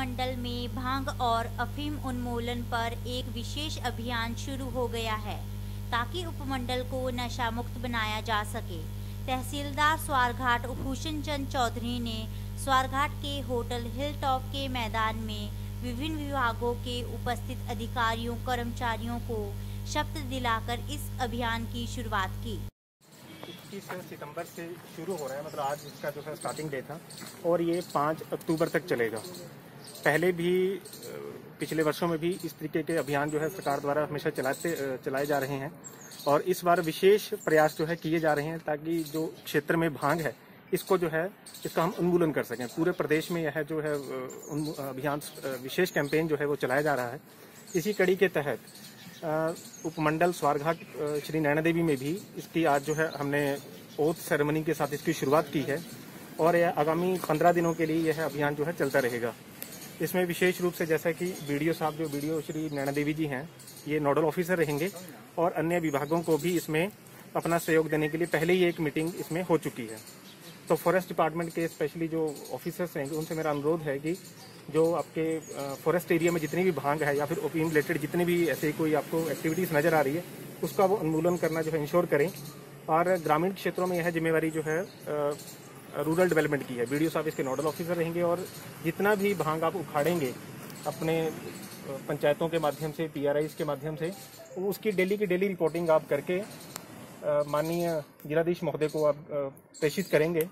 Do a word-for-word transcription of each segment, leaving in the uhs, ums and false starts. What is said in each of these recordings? उपमंडल में भांग और अफीम उन्मूलन पर एक विशेष अभियान शुरू हो गया है ताकि उपमंडल को नशा मुक्त बनाया जा सके। तहसीलदार स्वारघाट हुसन चंद चौधरी ने स्वारघाट के होटल हिल टॉप के मैदान में विभिन्न विभागों के उपस्थित अधिकारियों कर्मचारियों को शपथ दिलाकर इस अभियान की शुरुआत की। इक्कीस सितंबर से शुरू हो रहा है, मतलब आज इसका जो है स्टार्टिंग डे था और ये पाँच अक्टूबर तक चलेगा। पहले भी पिछले वर्षों में भी इस तरीके के अभियान जो है सरकार द्वारा हमेशा चलाते चलाए जा रहे हैं और इस बार विशेष प्रयास जो है किए जा रहे हैं ताकि जो क्षेत्र में भांग है इसको जो है इसका हम उन्मूलन कर सकें। पूरे प्रदेश में यह जो है अभियान विशेष कैंपेन जो है वो चलाया जा रहा है। इसी कड़ी के तहत उपमंडल स्वारघाट श्री नैना देवी में भी इसकी आज जो है हमने ओथ सेरेमनी के साथ इसकी शुरुआत की है और यह आगामी पंद्रह दिनों के लिए यह अभियान जो है चलता रहेगा। इसमें विशेष रूप से जैसा कि बी डी ओ साहब जो B D O Shri Naina Devi ji हैं ये नोडल ऑफिसर रहेंगे और अन्य विभागों को भी इसमें अपना सहयोग देने के लिए पहले ही एक मीटिंग इसमें हो चुकी है। तो फॉरेस्ट डिपार्टमेंट के स्पेशली जो ऑफिसर्स हैं उनसे मेरा अनुरोध है कि जो आपके फॉरेस्ट एरिया में जितनी भी भांग है या फिर ओपीएम रिलेटेड जितनी भी ऐसे कोई आपको एक्टिविटीज़ नज़र आ रही है उसका वो उन्मूलन करना जो है इंश्योर करें। और ग्रामीण क्षेत्रों में यह जिम्मेवारी जो है रूरल डेवलपमेंट की है। बी डी ओ साहब इसके नोडल ऑफिसर रहेंगे और जितना भी भांग आप उखाड़ेंगे अपने पंचायतों के माध्यम से पी आर आईज़ के माध्यम से उसकी डेली की डेली रिपोर्टिंग आप करके माननीय जिलाधीश महोदय को आप प्रेषित करेंगे।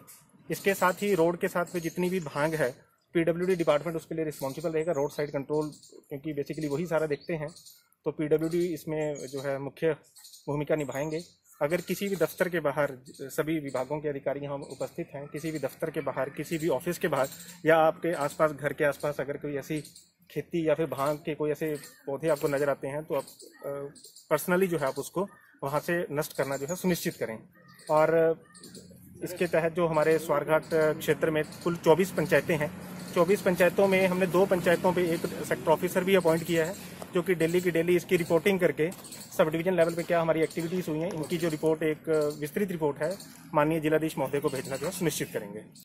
इसके साथ ही रोड के साथ में जितनी भी भांग है पीडब्ल्यूडी डिपार्टमेंट उसके लिए रिस्पॉन्सिबल रहेगा। रोड साइड कंट्रोल क्योंकि बेसिकली वही सारा देखते हैं तो पीडब्ल्यूडी इसमें जो है मुख्य भूमिका निभाएंगे। अगर किसी भी दफ्तर के बाहर सभी विभागों के अधिकारी यहाँ उपस्थित हैं, किसी भी दफ्तर के बाहर किसी भी ऑफिस के बाहर या आपके आसपास घर के आसपास अगर कोई ऐसी खेती या फिर भांग के कोई ऐसे पौधे आपको नज़र आते हैं तो आप पर्सनली जो है आप उसको वहाँ से नष्ट करना जो है सुनिश्चित करें। और इसके तहत जो हमारे स्वारघाट क्षेत्र में कुल चौबीस पंचायतें हैं, चौबीस पंचायतों में हमने दो पंचायतों पे एक सेक्टर ऑफिसर भी अपॉइंट किया है जो कि डेली की डेली इसकी रिपोर्टिंग करके सब डिवीज़न लेवल पे क्या हमारी एक्टिविटीज़ हुई हैं इनकी जो रिपोर्ट एक विस्तृत रिपोर्ट है माननीय जिलाधीश महोदय को भेजना जो है सुनिश्चित करेंगे।